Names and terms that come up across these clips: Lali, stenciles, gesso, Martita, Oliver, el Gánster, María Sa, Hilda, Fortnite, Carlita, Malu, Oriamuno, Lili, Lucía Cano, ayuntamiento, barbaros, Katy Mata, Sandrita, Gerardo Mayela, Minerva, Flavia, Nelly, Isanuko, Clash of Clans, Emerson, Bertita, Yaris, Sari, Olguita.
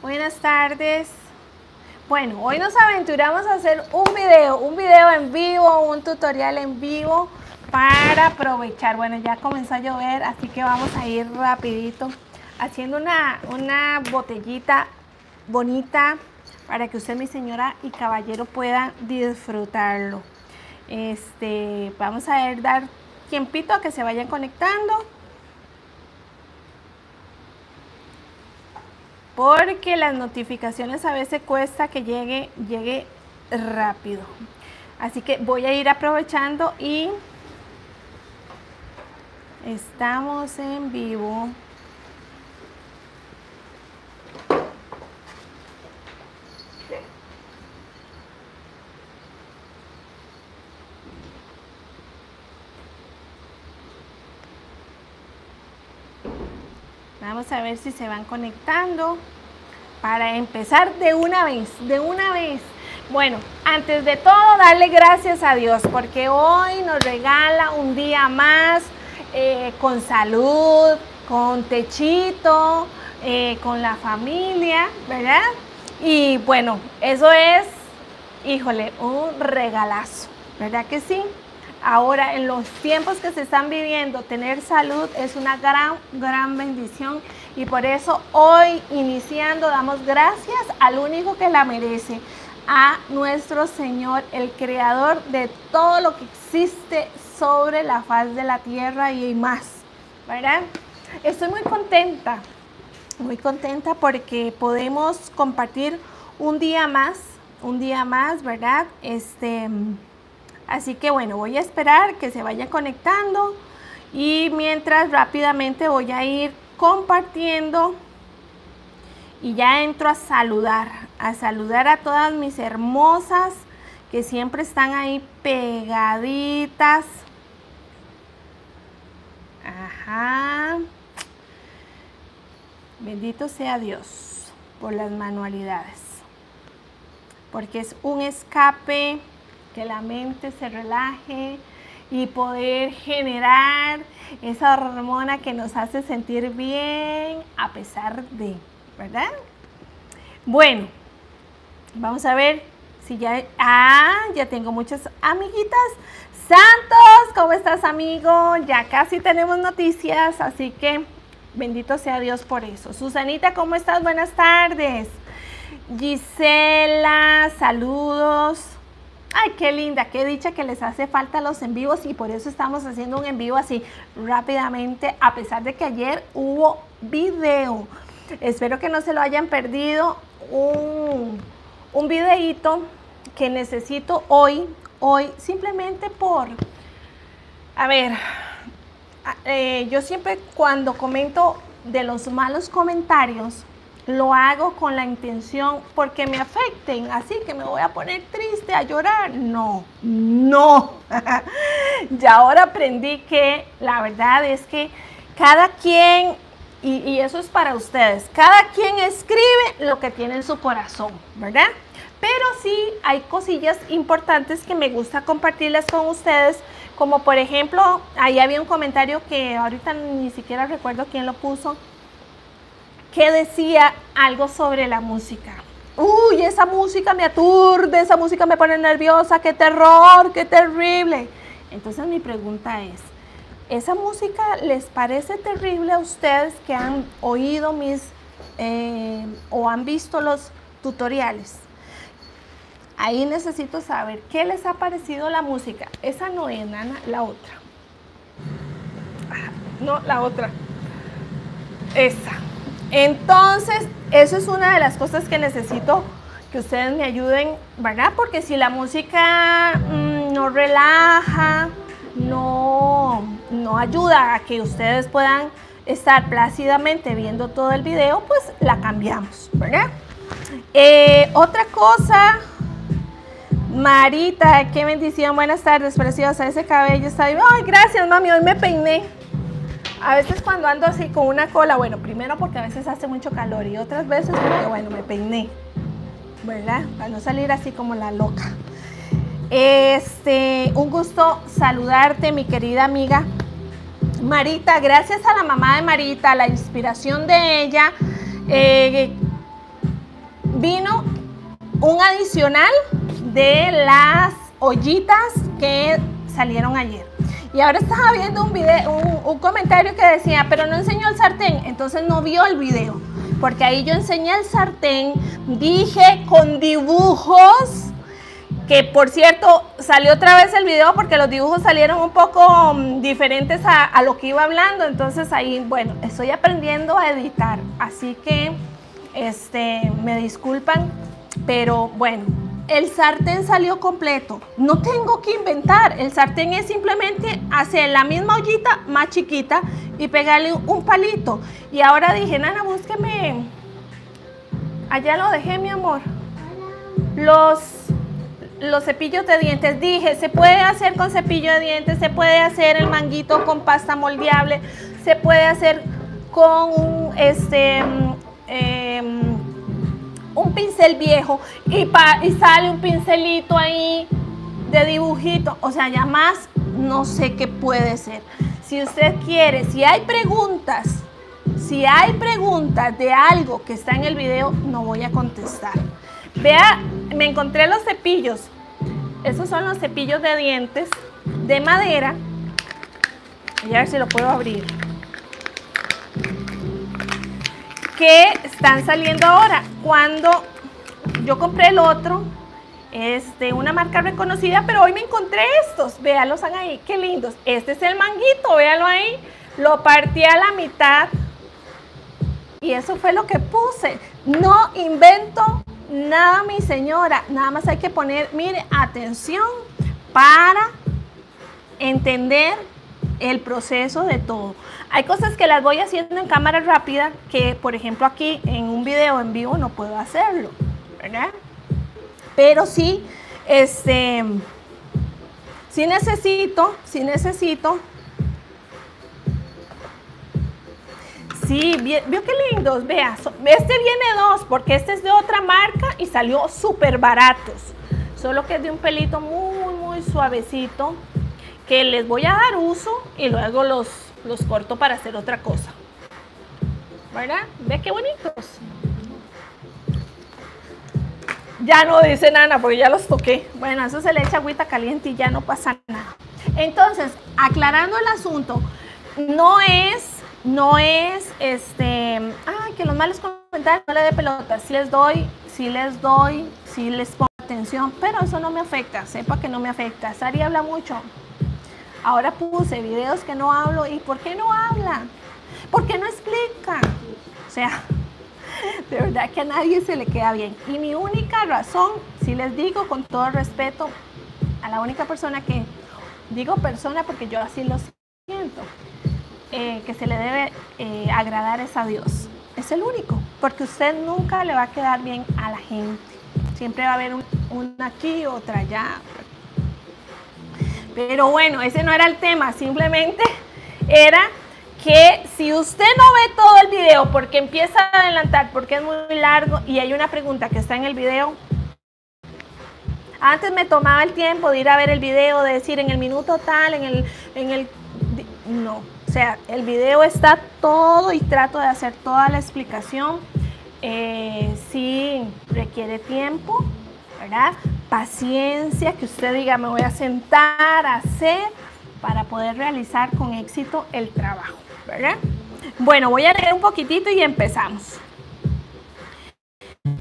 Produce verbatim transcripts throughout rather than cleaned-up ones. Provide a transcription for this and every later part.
Buenas tardes. Bueno, hoy nos aventuramos a hacer un video, un video en vivo, un tutorial en vivo para aprovechar. Bueno, ya comenzó a llover, así que vamos a ir rapidito haciendo una, una botellita bonita para que usted, mi señora y caballero, puedan disfrutarlo. Este, vamos a ir dar tiempito a que se vayan conectando, porque las notificaciones a veces cuesta que llegue, llegue rápido. Así que voy a ir aprovechando y estamos en vivo. Vamos a ver si se van conectando para empezar de una vez, de una vez. Bueno, antes de todo, darle gracias a Dios porque hoy nos regala un día más eh, con salud, con techito, eh, con la familia, ¿verdad? Y bueno, eso es, híjole, un regalazo, ¿verdad que sí? Ahora, en los tiempos que se están viviendo, tener salud es una gran, gran bendición. Y por eso hoy, iniciando, damos gracias al único que la merece, a nuestro Señor, el creador de todo lo que existe sobre la faz de la tierra y más, ¿verdad? Estoy muy contenta, muy contenta porque podemos compartir un día más, un día más, ¿verdad? Este... Así que bueno, voy a esperar que se vayan conectando y mientras rápidamente voy a ir compartiendo y ya entro a saludar, a saludar a todas mis hermosas que siempre están ahí pegaditas. Ajá. Bendito sea Dios por las manualidades, porque es un escape. Que la mente se relaje y poder generar esa hormona que nos hace sentir bien a pesar de, ¿verdad? Bueno, vamos a ver si ya... Ah, ya tengo muchas amiguitas. Santos, ¿cómo estás, amigo? Ya casi tenemos noticias, así que bendito sea Dios por eso. Susanita, ¿cómo estás? Buenas tardes. Gisela, saludos. Ay, qué linda, qué dicha que les hace falta los en vivos y por eso estamos haciendo un en vivo así rápidamente, a pesar de que ayer hubo video. Espero que no se lo hayan perdido. Un, un videíto que necesito hoy, hoy simplemente por, a ver, eh, yo siempre cuando comento de los malos comentarios, lo hago con la intención porque me afecten, así que me voy a poner triste, a llorar. No, no. Ya ahora aprendí que la verdad es que cada quien, y, y eso es para ustedes, cada quien escribe lo que tiene en su corazón, ¿verdad? Pero sí hay cosillas importantes que me gusta compartirlas con ustedes, como por ejemplo, ahí había un comentario que ahorita ni siquiera recuerdo quién lo puso, que decía algo sobre la música. Uy, esa música me aturde, esa música me pone nerviosa, qué terror, qué terrible. Entonces mi pregunta es, ¿esa música les parece terrible a ustedes que han oído mis eh, o han visto los tutoriales? Ahí necesito saber, ¿qué les ha parecido la música? Esa no es, Nana, la otra. No, la otra. Esa. Entonces, eso es una de las cosas que necesito que ustedes me ayuden, ¿verdad? Porque si la música mmm, no relaja, no, no ayuda a que ustedes puedan estar plácidamente viendo todo el video, pues la cambiamos, ¿verdad? Eh, otra cosa, Marita, qué bendición, buenas tardes, preciosa, ese cabello está ahí. Ay, gracias, mami, hoy me peiné. A veces cuando ando así con una cola, bueno, primero porque a veces hace mucho calor y otras veces porque, bueno, me peiné, ¿verdad? Para no salir así como la loca. Este, un gusto saludarte, mi querida amiga Marita. Gracias a la mamá de Marita, a la inspiración de ella, eh, vino un adicional de las ollitas que salieron ayer. Y ahora estaba viendo un, video, un, un comentario que decía, pero no enseñó el sartén, entonces no vio el video. Porque ahí yo enseñé el sartén, dije con dibujos, que por cierto salió otra vez el video porque los dibujos salieron un poco um, diferentes a, a lo que iba hablando. Entonces ahí, bueno, estoy aprendiendo a editar, así que este, me disculpan, pero bueno, el sartén salió completo. No tengo que inventar, el sartén es simplemente hacer la misma ollita más chiquita y pegarle un palito. Y ahora dije, Nana, búsqueme, allá lo dejé, mi amor, los... los cepillos de dientes. Dije, se puede hacer con cepillo de dientes, se puede hacer el manguito con pasta moldeable, se puede hacer con un, este, eh, un pincel viejo y, pa, y sale un pincelito ahí de dibujito. O sea, ya más no sé qué puede ser. Si usted quiere, si hay preguntas, si hay preguntas de algo que está en el video, no voy a contestar. Vea, me encontré los cepillos. Esos son los cepillos de dientes de madera. Voy a ver si lo puedo abrir. Que están saliendo ahora. Cuando yo compré el otro, es de una marca reconocida, pero hoy me encontré estos. Véanlos ahí, qué lindos. Este es el manguito, véanlo ahí. Lo partí a la mitad. Y eso fue lo que puse. No invento nada, mi señora, nada más hay que poner, mire, atención para entender el proceso de todo. Hay cosas que las voy haciendo en cámara rápida que, por ejemplo, aquí en un video en vivo no puedo hacerlo, ¿verdad? Pero sí, este, sí necesito, sí necesito. Sí, vio qué lindos, vea, este viene dos, porque este es de otra marca y salió súper baratos, solo que es de un pelito muy, muy suavecito, que les voy a dar uso y luego los, los corto para hacer otra cosa, ¿verdad? Ve qué bonitos. Ya no dice Nana, porque ya los toqué. Bueno, eso se le echa agüita caliente y ya no pasa nada. Entonces, aclarando el asunto, no es... No es, este, ay, que los malos comentarios no le dé pelota. Si les doy, si les doy, si les pongo atención, pero eso no me afecta, sepa que no me afecta. Sari habla mucho. Ahora puse videos que no hablo. ¿Y por qué no habla? ¿Por qué no explica? O sea, de verdad que a nadie se le queda bien. Y mi única razón, si les digo con todo respeto, a la única persona que, digo persona porque yo así lo siento, Eh, que se le debe eh, agradar es a Dios, es el único, porque usted nunca le va a quedar bien a la gente, siempre va a haber un, una aquí, otra allá, pero bueno, ese no era el tema, simplemente era que si usted no ve todo el video porque empieza a adelantar, porque es muy largo y hay una pregunta que está en el video. Antes me tomaba el tiempo de ir a ver el video, de decir en el minuto tal, en el, en el no. O sea, el video está todo y trato de hacer toda la explicación. Eh, sí, requiere tiempo, ¿verdad? Paciencia, que usted diga, me voy a sentar a hacer para poder realizar con éxito el trabajo, ¿verdad? Bueno, voy a leer un poquitito y empezamos.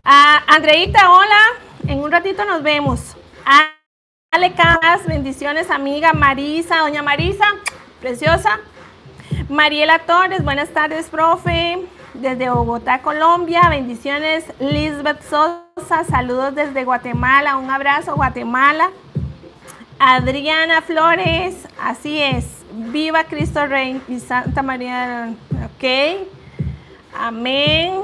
Ah, Andreita, hola. En un ratito nos vemos. Ah, dale Casas, bendiciones, amiga Marisa, doña Marisa, preciosa. Mariela Torres, buenas tardes, profe, desde Bogotá, Colombia, bendiciones. Lisbeth Sosa, saludos desde Guatemala, un abrazo, Guatemala. Adriana Flores, así es, viva Cristo Rey y Santa María, ok, amén.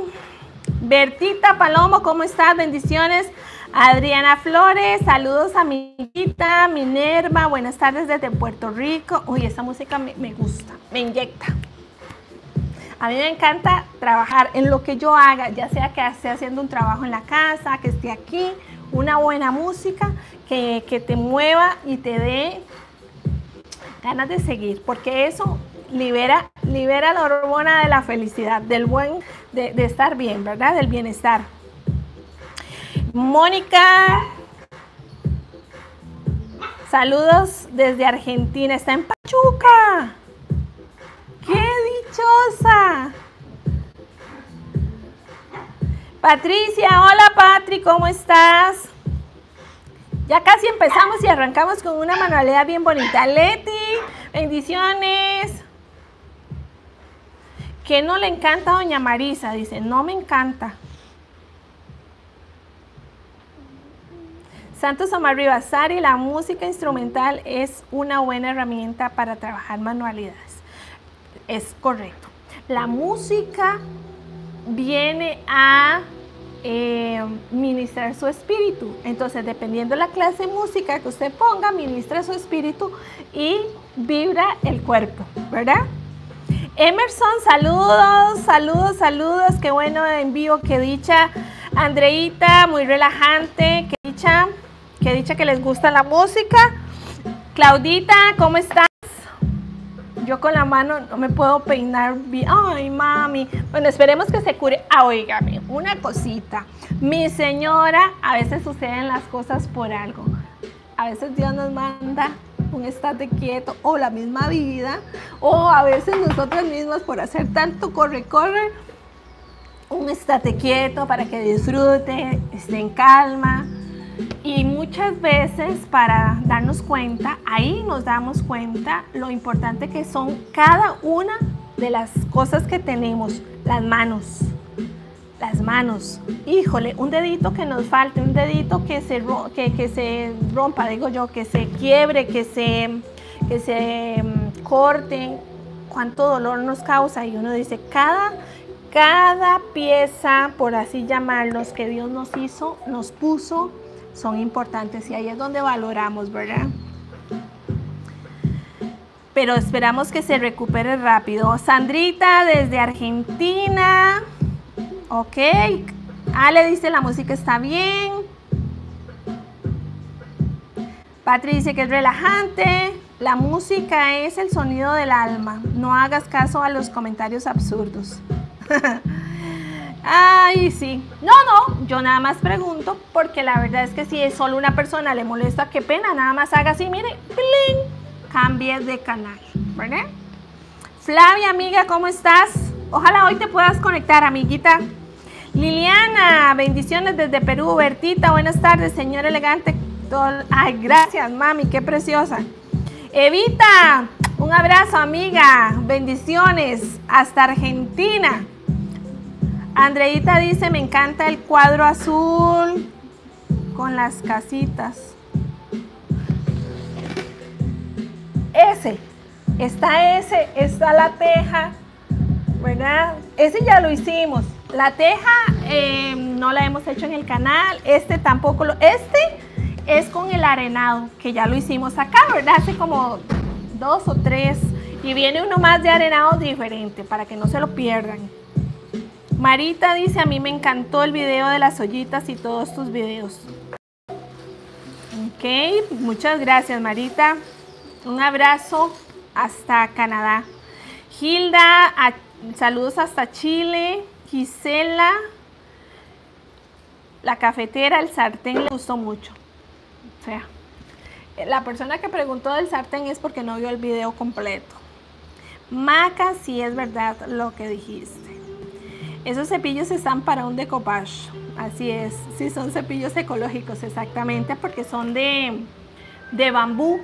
Bertita Palomo, ¿cómo estás? Bendiciones. Adriana Flores, saludos amiguita. Minerva, buenas tardes desde Puerto Rico. Uy, esta música me, me gusta, me inyecta. A mí me encanta trabajar en lo que yo haga, ya sea que esté haciendo un trabajo en la casa, que esté aquí, una buena música que, que te mueva y te dé ganas de seguir, porque eso libera, libera la hormona de la felicidad, del buen, de, de estar bien, ¿verdad? Del bienestar. Mónica. Saludos desde Argentina. Está en Pachuca. ¡Qué dichosa! Patricia, hola Patri, ¿cómo estás? Ya casi empezamos y arrancamos con una manualidad bien bonita. Leti, bendiciones. ¿Qué no le encanta a doña Marisa? Dice, no me encanta. Santos Omar Rivas, Sari, la música instrumental es una buena herramienta para trabajar manualidades. Es correcto. La música viene a eh, ministrar su espíritu. Entonces, dependiendo de la clase de música que usted ponga, ministra su espíritu y vibra el cuerpo, ¿verdad? Emerson, saludos, saludos, saludos. Qué bueno en vivo, qué dicha. Andreita, muy relajante, qué dicha, qué dicha que les gusta la música. Claudita, ¿cómo estás? Yo con la mano no me puedo peinar bien. Ay, mami. Bueno, esperemos que se cure. Ah, óigame, una cosita. Mi señora, a veces suceden las cosas por algo. A veces Dios nos manda un estate quieto o la misma vida. O a veces nosotros mismos por hacer tanto corre, corre. Un estate quieto para que disfrute, esté en calma. Y muchas veces para darnos cuenta, ahí nos damos cuenta lo importante que son cada una de las cosas que tenemos. Las manos, las manos. Híjole, un dedito que nos falte, un dedito que se, que, que se rompa, digo yo, que se quiebre, que se, que se corte. Cuánto dolor nos causa. Y uno dice, cada... Cada pieza, por así llamarlos, que Dios nos hizo, nos puso, son importantes y ahí es donde valoramos, ¿verdad? Pero esperamos que se recupere rápido. Sandrita desde Argentina. Ok. Ale dice la música está bien. Patri dice que es relajante. La música es el sonido del alma. No hagas caso a los comentarios absurdos. Ay, sí. No, no, yo nada más pregunto porque la verdad es que si es solo una persona le molesta, qué pena, nada más haga así, mire, ¡plin! Cambie de canal, ¿verdad? Flavia, amiga, ¿cómo estás? Ojalá hoy te puedas conectar, amiguita. Liliana, bendiciones desde Perú. Bertita, buenas tardes, señor elegante. Ay, gracias, mami, qué preciosa. Evita, un abrazo, amiga. Bendiciones hasta Argentina. Andreita dice, me encanta el cuadro azul con las casitas. Ese, está ese, está la teja, ¿verdad? Ese ya lo hicimos. La teja eh, no la hemos hecho en el canal, este tampoco lo... Este es con el arenado, que ya lo hicimos acá, ¿verdad? Hace como dos o tres. Y viene uno más de arenado diferente, para que no se lo pierdan. Marita dice, a mí me encantó el video de las ollitas y todos tus videos. Ok, muchas gracias, Marita. Un abrazo hasta Canadá. Hilda, a, saludos hasta Chile. Gisela, la cafetera, el sartén, le gustó mucho. O sea, la persona que preguntó del sartén es porque no vio el video completo. Maca, sí es verdad lo que dijiste. Esos cepillos están para un decoupage, así es, sí son cepillos ecológicos, exactamente, porque son de, de bambú,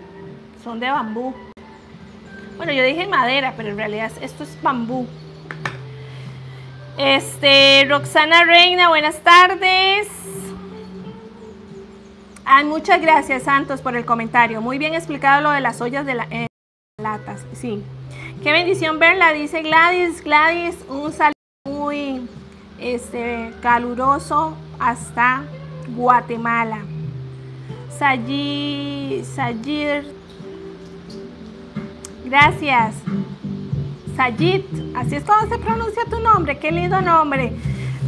son de bambú. Bueno, yo dije madera, pero en realidad esto es bambú. Este, Roxana Reina, buenas tardes. Ah, muchas gracias, Santos, por el comentario. Muy bien explicado lo de las ollas de la, eh, latas, sí. Qué bendición verla, dice Gladys. Gladys, un saludo muy este, caluroso hasta Guatemala. Sayid, Sayid, gracias. Sayid, así es como se pronuncia tu nombre, qué lindo nombre.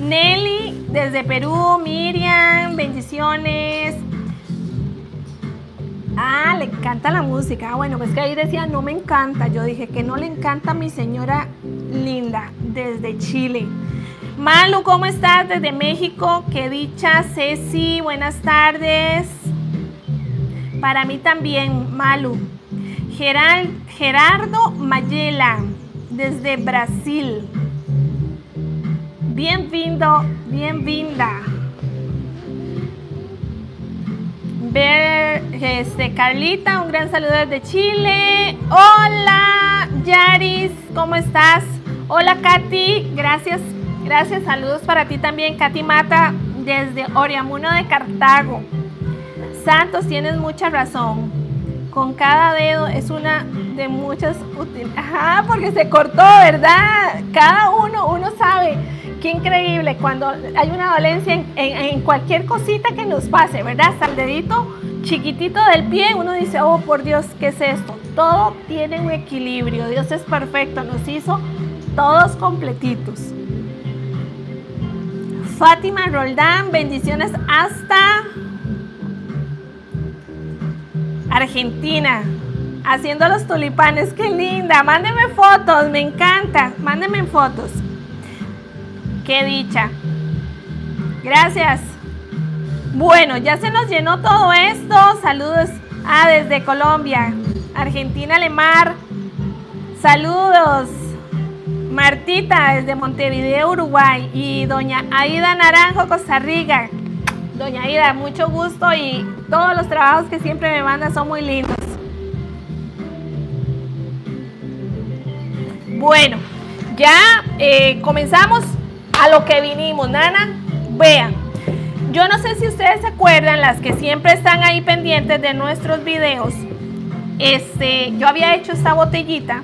Nelly, desde Perú. Miriam, bendiciones. Ah, le encanta la música. Bueno, pues que ahí decía, no me encanta. Yo dije que no le encanta a mi señora Linda, desde Chile. Malu, ¿cómo estás desde México? Qué dicha. Ceci, buenas tardes. Para mí también, Malu. Geral, Gerardo Mayela, desde Brasil. Bienvenido, bienvenida. Ver, este, Carlita, un gran saludo desde Chile. Hola, Yaris, ¿cómo estás? Hola, Katy, gracias, gracias, saludos para ti también. Katy Mata, desde Oriamuno de Cartago. Santos, tienes mucha razón. Con cada dedo es una de muchas útiles. Ajá, porque se cortó, ¿verdad? Cada uno, uno sabe. Qué increíble, cuando hay una dolencia en, en, en cualquier cosita que nos pase, ¿verdad? Hasta el dedito chiquitito del pie, uno dice, oh, por Dios, ¿qué es esto? Todo tiene un equilibrio, Dios es perfecto, nos hizo todos completitos. Fátima Roldán, bendiciones hasta Argentina, haciendo los tulipanes, qué linda. Mándenme fotos, me encanta, mándenme fotos. Qué dicha. Gracias. Bueno, ya se nos llenó todo esto. Saludos ah, desde Colombia, Argentina, Lemar. Saludos. Martita desde Montevideo, Uruguay. Y doña Aida Naranjo, Costa Rica. Doña Aida, mucho gusto y todos los trabajos que siempre me mandan son muy lindos. Bueno, ya eh, comenzamos a lo que vinimos, Nana. Vean, yo no sé si ustedes se acuerdan, las que siempre están ahí pendientes de nuestros videos. Este, yo había hecho esta botellita.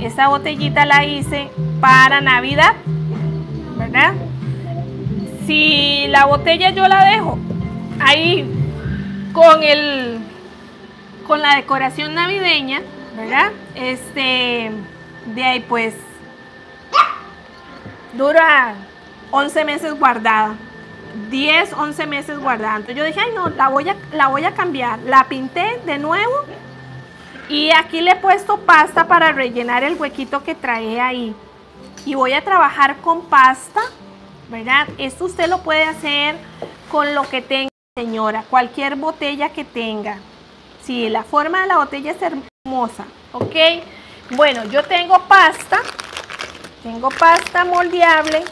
Esta botellita la hice para Navidad, ¿verdad? Si la botella yo la dejo ahí con el, con la decoración navideña, ¿verdad? Este, de ahí pues dura once meses guardada, diez, once meses guardada. Entonces yo dije, ay no, la voy, a, la voy a cambiar. La pinté de nuevo y aquí le he puesto pasta para rellenar el huequito que trae ahí. Y voy a trabajar con pasta, ¿verdad? Esto usted lo puede hacer con lo que tenga, señora, cualquier botella que tenga. Sí, la forma de la botella es hermosa, ¿ok? Bueno, yo tengo pasta. Tengo pasta moldeable,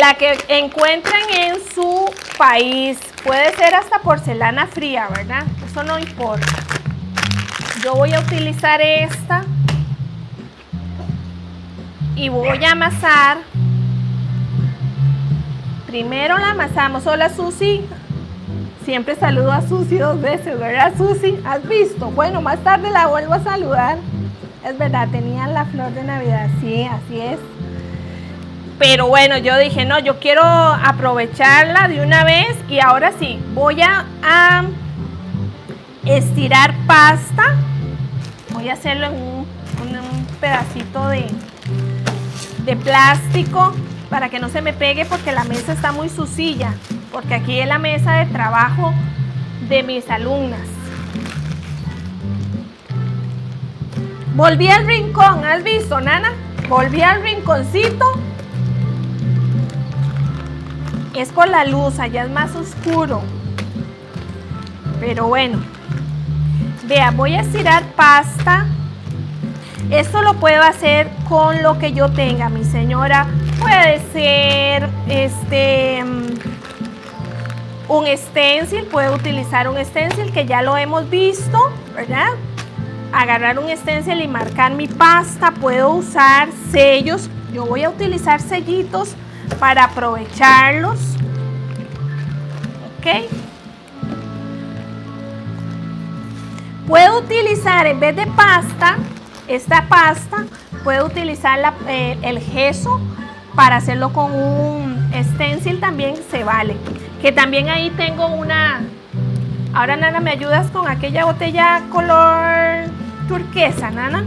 la que encuentran en su país. Puede ser hasta porcelana fría, ¿verdad? Eso no importa. Yo voy a utilizar esta y voy a amasar. Primero la amasamos. Hola, Susi. Siempre saludo a Susi dos veces, ¿verdad, Susi? ¿Has visto? Bueno, más tarde la vuelvo a saludar. Es verdad, tenían la flor de Navidad, sí, así es. Pero bueno, yo dije, no, yo quiero aprovecharla de una vez y ahora sí, voy a, a estirar pasta. Voy a hacerlo en un, en un pedacito de, de plástico para que no se me pegue porque la mesa está muy sucia, porque aquí es la mesa de trabajo de mis alumnas. Volví al rincón, ¿has visto, Nana? Volví al rinconcito. Es por la luz, allá es más oscuro. Pero bueno. Vea, voy a estirar pasta. Esto lo puedo hacer con lo que yo tenga, mi señora. Puede ser este un stencil, puedo utilizar un stencil que ya lo hemos visto, ¿verdad? Agarrar un stencil y marcar mi pasta. Puedo usar sellos. Yo voy a utilizar sellitos para aprovecharlos. Ok. Puedo utilizar, en vez de pasta, esta pasta, puedo utilizar la, eh, el gesso para hacerlo con un stencil. También se vale. Que también ahí tengo una... Ahora, Nana, ¿me ayudas con aquella botella color turquesa, Nana?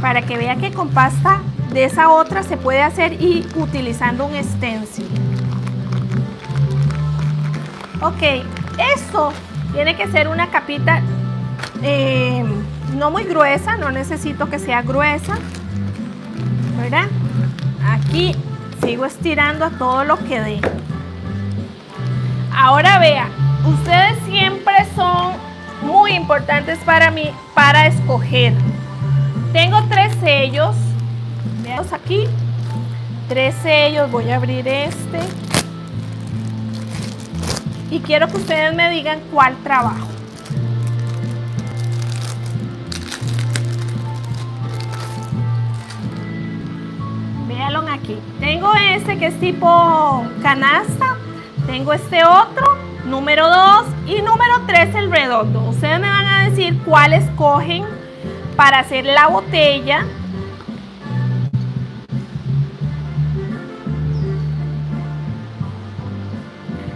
Para que vea que con pasta de esa otra se puede hacer y utilizando un stencil. Ok, esto tiene que ser una capita eh, no muy gruesa, no necesito que sea gruesa, ¿verdad? Aquí sigo estirando a todo lo que dé. Ahora vea, ustedes siempre son muy importantes para mí, para escoger. Tengo tres sellos. Veamos aquí. Tres sellos. Voy a abrir este. Y quiero que ustedes me digan cuál trabajo. Véanlo aquí. Tengo este que es tipo canasta. Tengo este otro, número dos, y número tres, el redondo. Ustedes me van a decir cuál escogen para hacer la botella.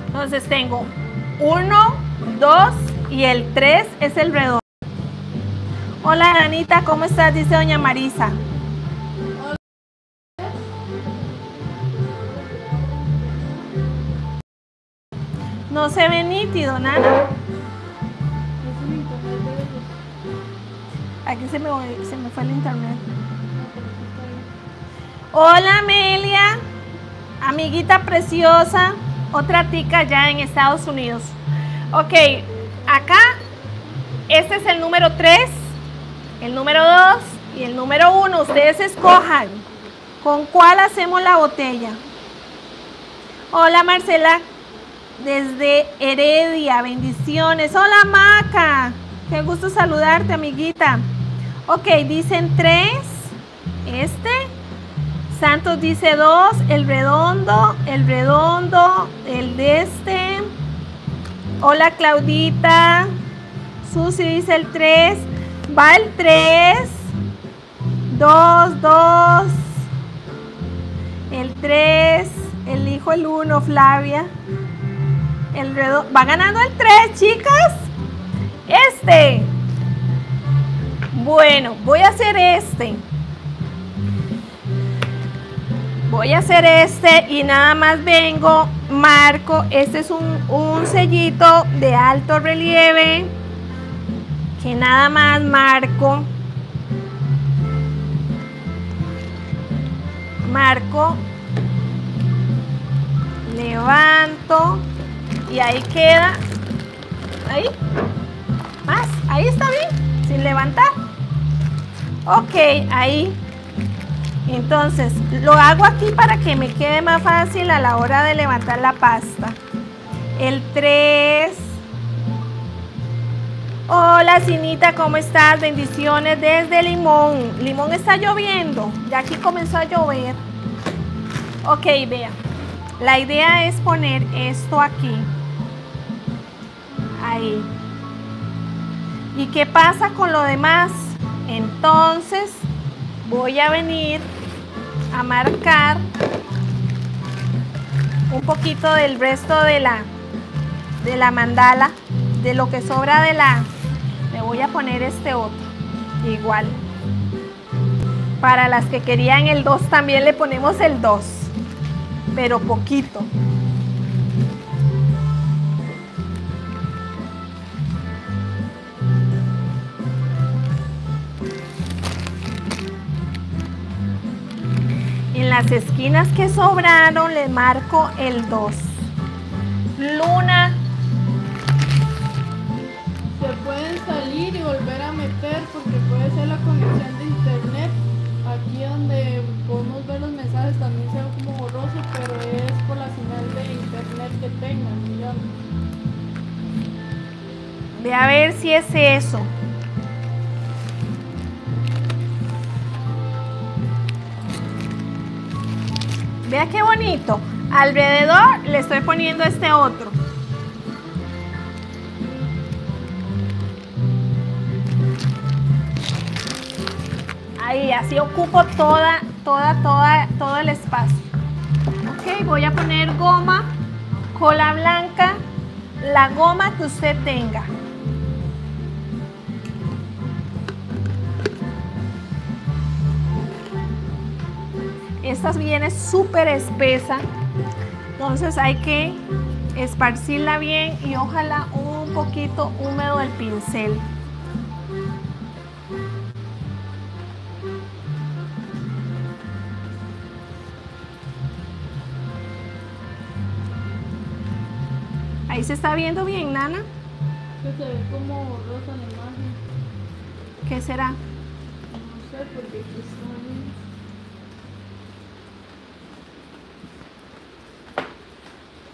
Entonces tengo uno, dos y el tres es el redondo. Hola, Nanita, ¿cómo estás? Dice doña Marisa. No se ve nítido, Nana. Aquí se me, se me fue el internet. Hola, Amelia, amiguita preciosa. Otra tica ya en Estados Unidos. Ok, acá, este es el número tres, el número dos y el número uno. Ustedes escojan con cuál hacemos la botella. Hola, Marcela, desde Heredia, bendiciones. Hola, Maca, qué gusto saludarte, amiguita. Ok, dicen tres, este. Santos dice dos, el redondo, el redondo, el de este. Hola, Claudita. Susi dice el tres. Va el tres. dos, dos. El tres. Elijo el uno, Flavia. El redondo. Va ganando el tres, chicas. Este. Bueno, voy a hacer este. Voy a hacer este y nada más vengo, marco. Este es un, un sellito de alto relieve que nada más marco. Marco. Levanto. Y ahí queda. Ahí. Más. Ahí está bien. Sin levantar. Ok. Ahí. Entonces, lo hago aquí para que me quede más fácil a la hora de levantar la pasta. El tres. Hola, Sinita, ¿cómo estás? Bendiciones desde Limón. Limón está lloviendo. Ya aquí comenzó a llover. Ok, vean. La idea es poner esto aquí. Ahí. ¿Y qué pasa con lo demás? Entonces, voy a venir a marcar un poquito del resto de la, de la mandala, de lo que sobra de la... Le voy a poner este otro, igual. Para las que querían el dos también le ponemos el dos, pero poquito. Las esquinas que sobraron le marco el dos. Luna. Se pueden salir y volver a meter porque puede ser la conexión de internet. Aquí donde podemos ver los mensajes también se ve como borroso, pero es por la señal de internet que tengan, digamos. Ve a ver si es eso. Vea qué bonito. Alrededor le estoy poniendo este otro. Ahí, así ocupo toda, toda, toda, todo el espacio. Ok, voy a poner goma, cola blanca, la goma que usted tenga. Esta viene súper espesa, entonces hay que esparcirla bien y ojalá un poquito húmedo el pincel. Ahí se está viendo bien, Nana. Que se ve como borrosa la imagen. ¿Qué será? No sé, porque aquí son...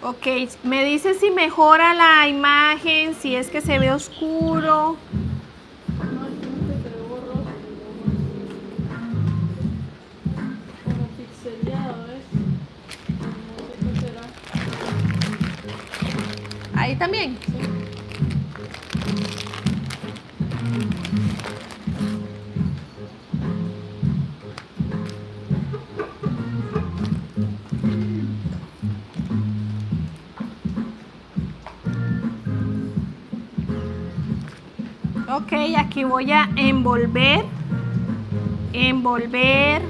Ok, me dice si mejora la imagen, si es que se ve oscuro. No, es que se ve borroso, como pixelado, ¿ves? No sé qué será. ¿Ahí también? Sí. Ok, aquí voy a envolver, envolver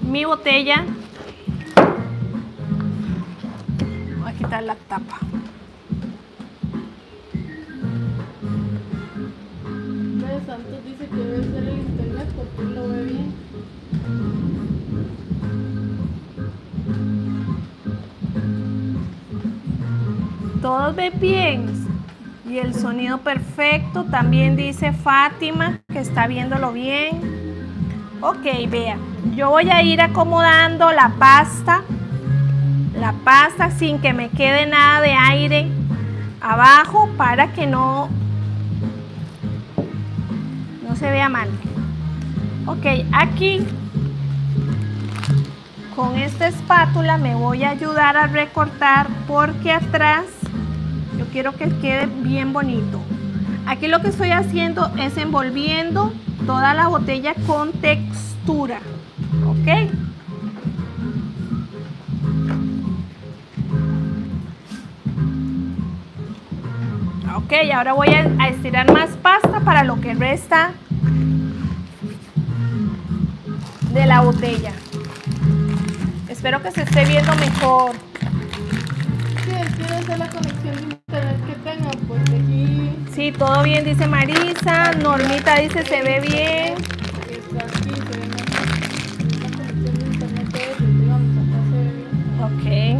mi botella. Voy a quitar la tapa. Ve, Santos dice que debe ser el internet porque lo ve bien. Todos ven bien. Y el sonido perfecto, también dice Fátima que está viéndolo bien. Ok, vea, yo voy a ir acomodando la pasta, la pasta sin que me quede nada de aire abajo para que no, no se vea mal. Ok, aquí con esta espátula me voy a ayudar a recortar porque atrás yo quiero que quede bien bonito. Aquí lo que estoy haciendo es envolviendo toda la botella con textura. ¿Ok? Ok, ahora voy a estirar más pasta para lo que resta de la botella. Espero que se esté viendo mejor. Sí, quiero hacer la conexión de internet que tengo, pues aquí. Sí, todo bien, dice Marisa. Normita dice se ve bien. Ok.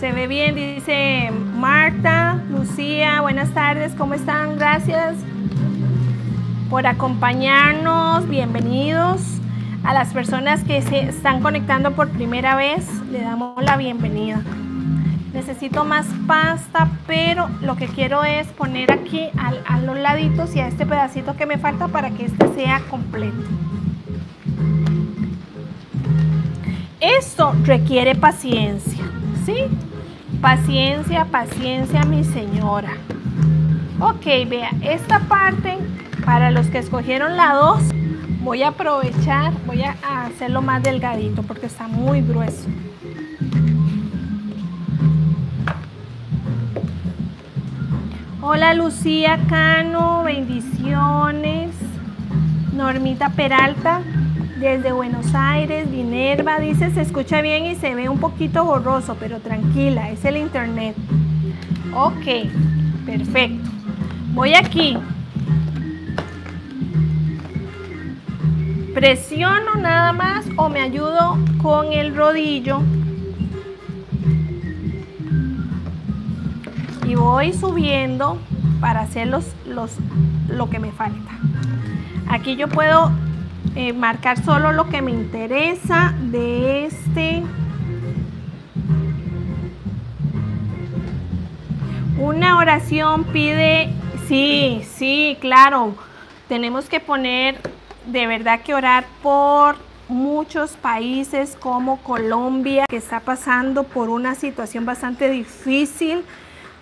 Se ve bien, dice Marta, Lucía. Buenas tardes, ¿cómo están? Gracias por acompañarnos. Bienvenidos. A las personas que se están conectando por primera vez, le damos la bienvenida. Necesito más pasta, pero lo que quiero es poner aquí al, a los laditos y a este pedacito que me falta para que este sea completo. Esto requiere paciencia, ¿sí? Paciencia, paciencia, mi señora. Ok, vea, esta parte, para los que escogieron la dos, voy a aprovechar, voy a hacerlo más delgadito porque está muy grueso. Hola Lucía Cano, bendiciones. Normita Peralta, desde Buenos Aires. Minerva dice, se escucha bien y se ve un poquito borroso, pero tranquila, es el internet. Ok, perfecto. Voy aquí. Presiono nada más o me ayudo con el rodillo y voy subiendo para hacer los, los, lo que me falta. Aquí yo puedo eh, marcar solo lo que me interesa de este. Una oración pide, sí, sí, claro, tenemos que poner... De verdad que orar por muchos países como Colombia, que está pasando por una situación bastante difícil,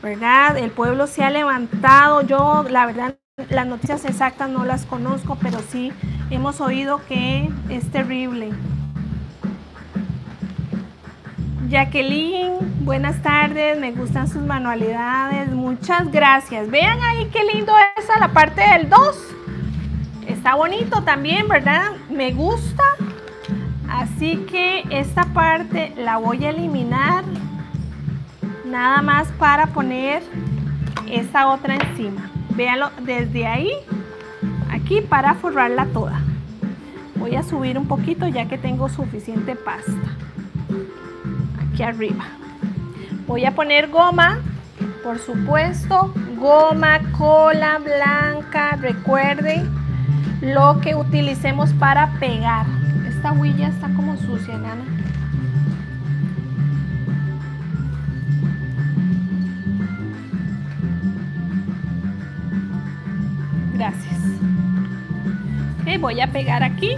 ¿verdad? El pueblo se ha levantado. Yo, la verdad, las noticias exactas no las conozco, pero sí hemos oído que es terrible. Jacqueline, buenas tardes, me gustan sus manualidades, muchas gracias. Vean ahí qué lindo es la parte del dos. Está bonito también, ¿verdad? Me gusta. Así que esta parte la voy a eliminar nada más para poner esta otra encima. Véanlo desde ahí, aquí, para forrarla toda. Voy a subir un poquito ya que tengo suficiente pasta. aquí arriba. Voy a poner goma, por supuesto, goma, cola blanca. Recuerden lo que utilicemos para pegar. Esta huilla está como sucia, Nana. Gracias. Ok, voy a pegar aquí.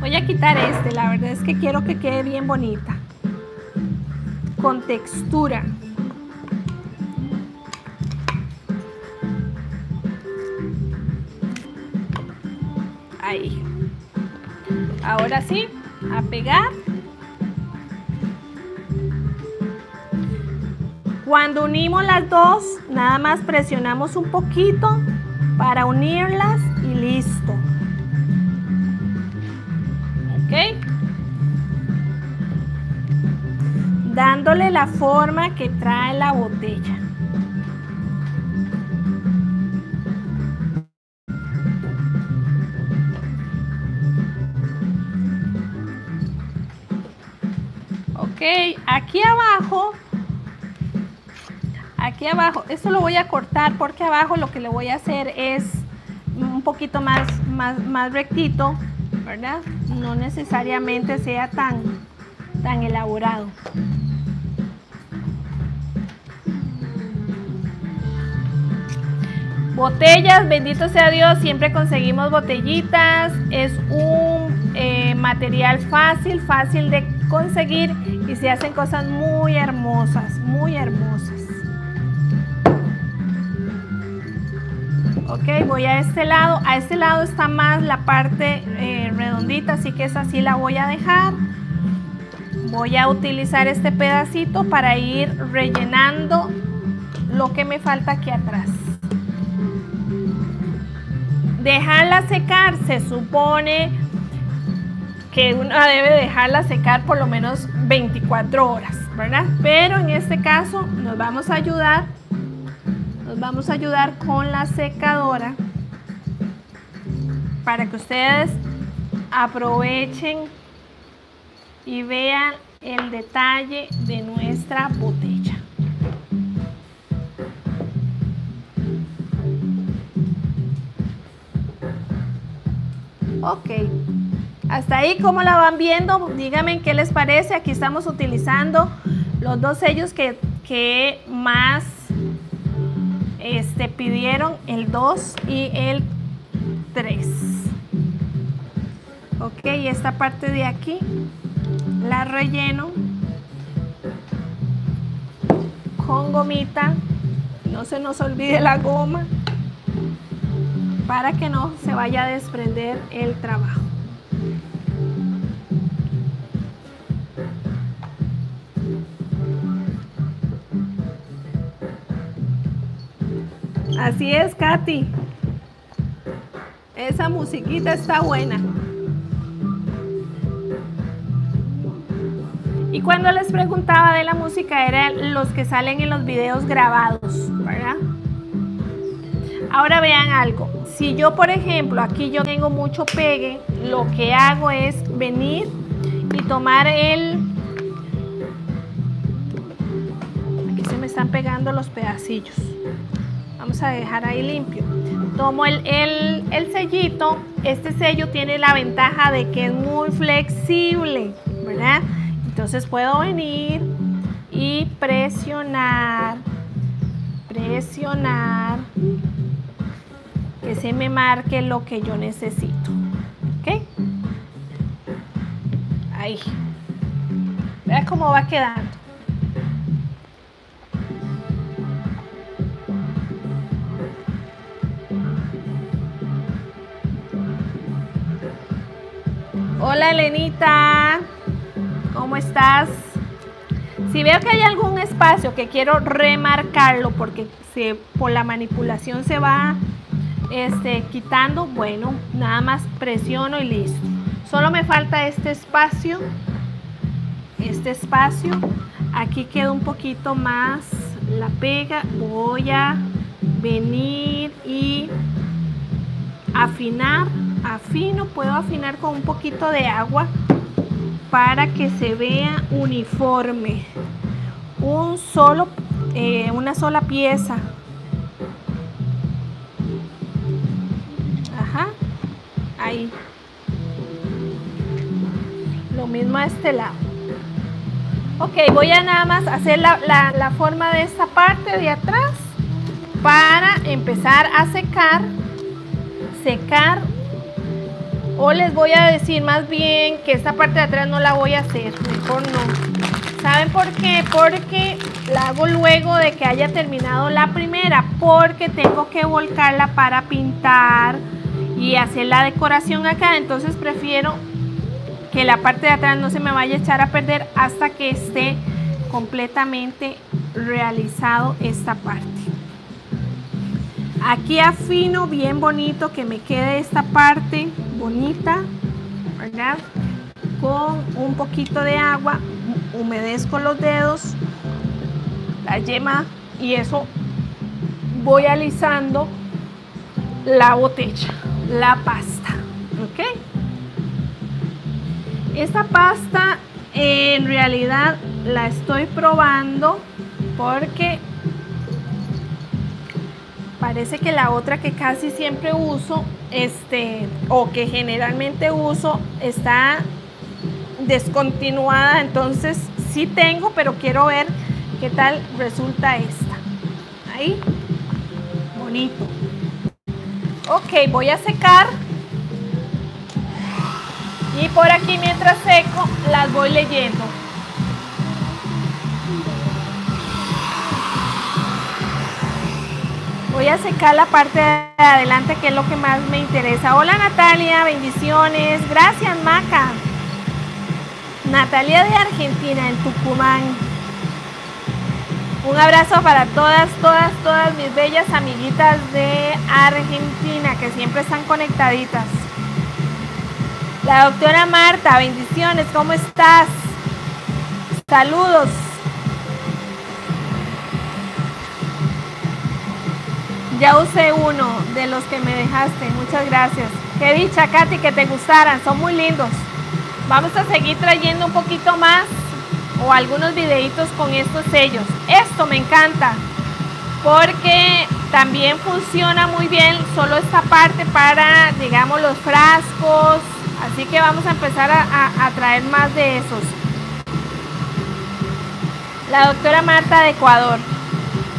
Voy a quitar este, la verdad es que quiero que quede bien bonita, con textura. Ahí. Ahora sí, a pegar. Cuando unimos las dos, nada más presionamos un poquito para unirlas y listo. ¿Ok? Dándole la forma que trae la botella. Ok, aquí abajo, aquí abajo, esto lo voy a cortar porque abajo lo que le voy a hacer es un poquito más, más, más rectito, ¿verdad? No necesariamente sea tan, tan elaborado. Botellas, bendito sea Dios, siempre conseguimos botellitas. Es un eh, material fácil, fácil de conseguir y se hacen cosas muy hermosas, muy hermosas. Ok, voy a este lado. A este lado está más la parte eh, redondita, así que esa sí la voy a dejar. Voy a utilizar este pedacito para ir rellenando lo que me falta aquí atrás. Dejarla secar, se supone que uno debe dejarla secar por lo menos veinticuatro horas, ¿verdad? Pero en este caso nos vamos a ayudar, nos vamos a ayudar con la secadora para que ustedes aprovechen y vean el detalle de nuestra botella. Ok, hasta ahí como la van viendo, díganme qué les parece. Aquí estamos utilizando los dos sellos que, que más este, pidieron, el dos y el tres. Ok, y esta parte de aquí la relleno con gomita, no se nos olvide la goma, para que no se vaya a desprender el trabajo. Así es, Katy. Esa musiquita está buena. Y cuando les preguntaba de la música, eran los que salen en los videos grabados, ¿verdad? Ahora vean algo. Si yo, por ejemplo, aquí yo tengo mucho pegue, lo que hago es venir y tomar el... Aquí se me están pegando los pedacillos. Vamos a dejar ahí limpio. Tomo el, el, el sellito. Este sello tiene la ventaja de que es muy flexible, ¿verdad? Entonces puedo venir y presionar, presionar, que se me marque lo que yo necesito, ¿ok? Ahí. Vean cómo va quedando. Hola, Elenita. ¿Cómo estás? Si veo que hay algún espacio que quiero remarcarlo porque se, por la manipulación se va... Este, quitando, bueno, nada más presiono y listo. Solo me falta este espacio, este espacio. Aquí queda un poquito más la pega. Voy a venir y afinar, afino, puedo afinar con un poquito de agua para que se vea uniforme, un solo, eh, una sola pieza. Ajá, ahí. Lo mismo a este lado. Ok, voy a nada más hacer la, la, la forma de esta parte de atrás para empezar a secar, secar, o les voy a decir más bien que esta parte de atrás no la voy a hacer, mejor no. ¿Saben por qué? Porque la hago luego de que haya terminado la primera, porque tengo que volcarla para pintar y hacer la decoración acá, entonces prefiero que la parte de atrás no se me vaya a echar a perder hasta que esté completamente realizado esta parte. Aquí afino bien bonito que me quede esta parte bonita, ¿verdad? Con un poquito de agua, humedezco los dedos, la yema, y eso voy alisando la botella, la pasta, ¿ok? Esta pasta eh, en realidad la estoy probando porque parece que la otra que casi siempre uso, este, o que generalmente uso, está descontinuada. Entonces sí tengo, pero quiero ver qué tal resulta esta. Ahí, bonito. Ok, voy a secar. Y por aquí mientras seco, las voy leyendo. Voy a secar la parte de adelante, que es lo que más me interesa. Hola Natalia, bendiciones. Gracias Maca. Natalia de Argentina, en Tucumán. Un abrazo para todas, todas, todas mis bellas amiguitas de Argentina, que siempre están conectaditas. La doctora Marta, bendiciones, ¿cómo estás? Saludos. Ya usé uno de los que me dejaste, muchas gracias. Qué dicha, Katy, que te gustaran, son muy lindos. Vamos a seguir trayendo un poquito más o algunos videitos con estos sellos. Esto me encanta porque también funciona muy bien solo esta parte para, digamos, los frascos. Así que vamos a empezar a, a, a traer más de esos. La doctora Marta de Ecuador.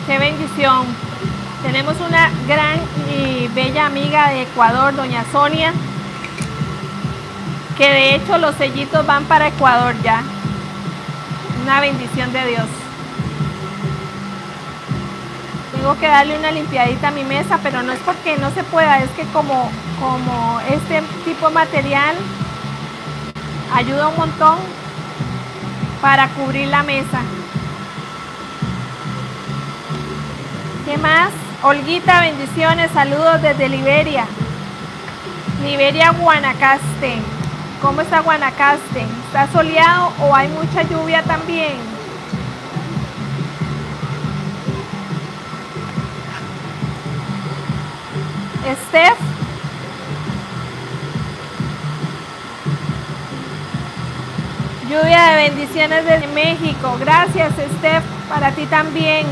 Qué bendición. Tenemos una gran y bella amiga de Ecuador, doña Sonia. Que de hecho los sellitos van para Ecuador ya. Una bendición de Dios. Tengo que darle una limpiadita a mi mesa, pero no es porque no se pueda, es que como, como este tipo de material ayuda un montón para cubrir la mesa. ¿Qué más? Olguita, bendiciones, saludos desde Liberia. Liberia, Guanacaste. ¿Cómo está Guanacaste? ¿Está soleado o hay mucha lluvia también? Estef, lluvia de bendiciones desde México. Gracias, Estef, para ti también.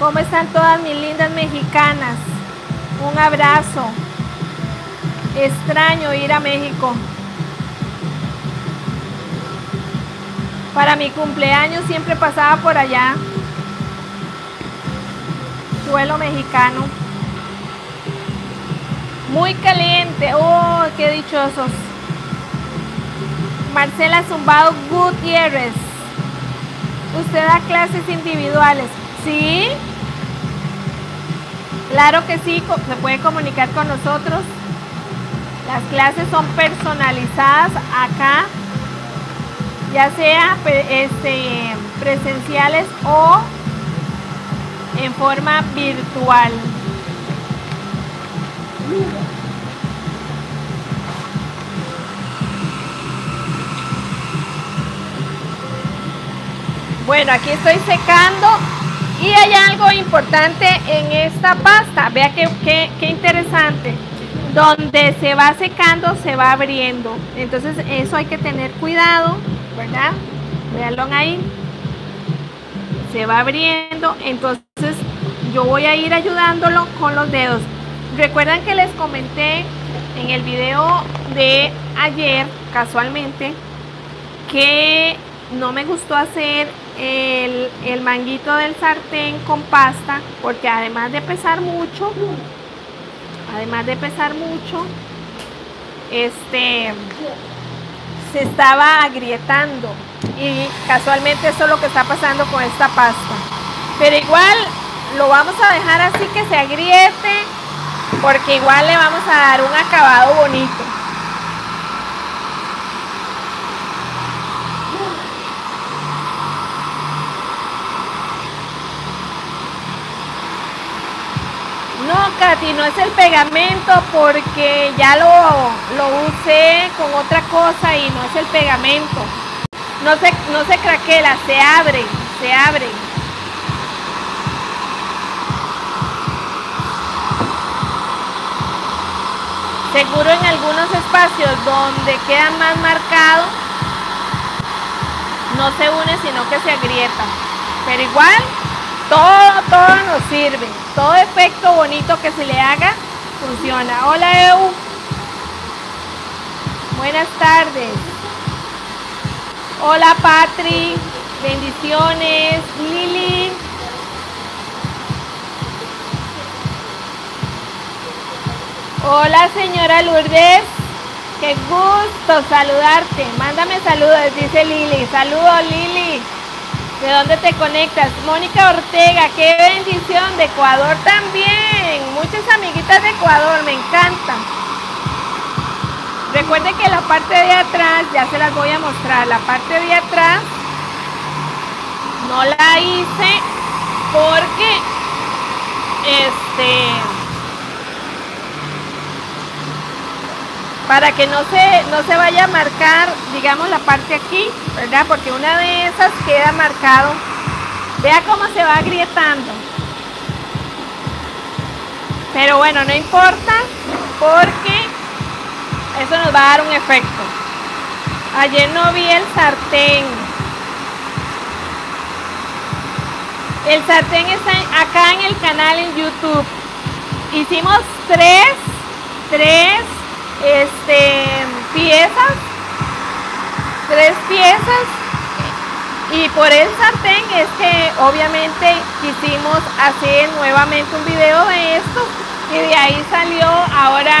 ¿Cómo están todas mis lindas mexicanas? Un abrazo. Extraño ir a México. Para mi cumpleaños siempre pasaba por allá. Suelo mexicano muy caliente, oh, qué dichosos. Marcela Zumbado Gutiérrez, usted da clases individuales, sí, claro que sí, se puede comunicar con nosotros. Las clases son personalizadas acá, ya sea este, presenciales o en forma virtual. Bueno, aquí estoy secando y hay algo importante en esta pasta. Vea que, que, que interesante. donde se va secando se va abriendo, entonces eso hay que tener cuidado, ¿verdad? Véanlo ahí, se va abriendo, entonces yo voy a ir ayudándolo con los dedos. Recuerdan que les comenté en el video de ayer, casualmente, que no me gustó hacer el, el manguito del sartén con pasta, porque además de pesar mucho, además de pesar mucho, este, se estaba agrietando, y casualmente eso es lo que está pasando con esta pasta, pero igual lo vamos a dejar así que se agriete, porque igual le vamos a dar un acabado bonito. No, Katy, no es el pegamento, porque ya lo, lo usé con otra cosa y no es el pegamento. No se, no se craquela, se abre, se abre. Seguro en algunos espacios donde queda más marcado, no se une sino que se agrieta. Pero igual, todo, todo nos sirve. Todo efecto bonito que se le haga, funciona. Hola, Eu. Buenas tardes. Hola, Patri. Bendiciones. Lili. Hola, señora Lourdes. Qué gusto saludarte. Mándame saludos, dice Lili. Saludos, Lili. ¿De dónde te conectas? Mónica Ortega, qué bendición, de Ecuador también. Muchas amiguitas de Ecuador, me encanta. Recuerden que la parte de atrás, ya se las voy a mostrar, la parte de atrás no la hice porque este para que no se, no se vaya a marcar, digamos, la parte aquí, ¿verdad? Porque una de esas queda marcado. Vea cómo se va agrietando. Pero bueno, no importa, porque eso nos va a dar un efecto. Ayer no vi el sartén. El sartén está acá en el canal en YouTube. Hicimos tres, tres, este piezas tres piezas y por el sartén es que obviamente quisimos hacer nuevamente un video de esto, y de ahí salió ahora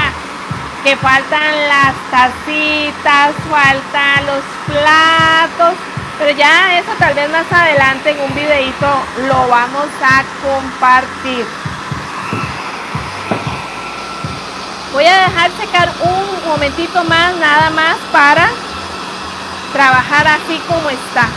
que faltan las tacitas, faltan los platos, pero ya eso tal vez más adelante en un videito lo vamos a compartir. Voy a dejar secar un momentito más, nada más, para trabajar así como está.